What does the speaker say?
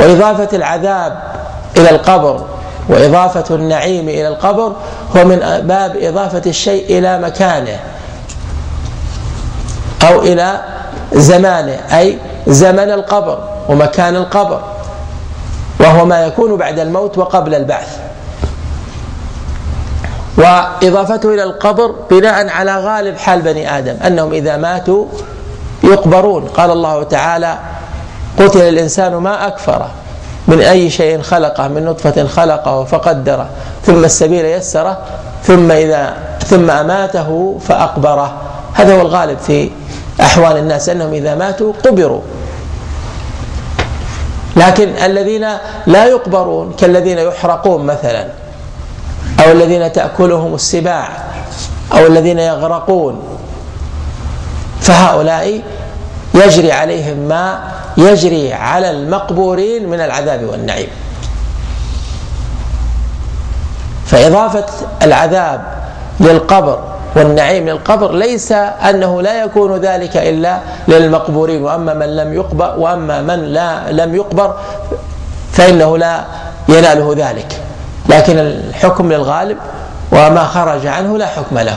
وإضافة العذاب إلى القبر وإضافة النعيم إلى القبر هو من باب إضافة الشيء إلى مكانه أو إلى زمانه، أي زمن القبر ومكان القبر، وهو ما يكون بعد الموت وقبل البعث. وإضافته إلى القبر بناء على غالب حال بني آدم أنهم إذا ماتوا يقبرون. قال الله تعالى: قتل الإنسان ما أكفره، من أي شيء خلقه، من نطفة خلقه فقدره، ثم السبيل يسره، ثم أماته فأقبره. هذا هو الغالب في أحوال الناس أنهم إذا ماتوا قبروا، لكن الذين لا يقبرون كالذين يحرقون مثلا، أو الذين تأكلهم السباع، أو الذين يغرقون، فهؤلاء يجري عليهم ما يجري على المقبورين من العذاب والنعيم. فإضافة العذاب للقبر والنعيم للقبر ليس أنه لا يكون ذلك إلا للمقبورين، وأما من لم يقبر فإنه لا يناله ذلك، لكن الحكم للغالب وما خرج عنه لا حكم له.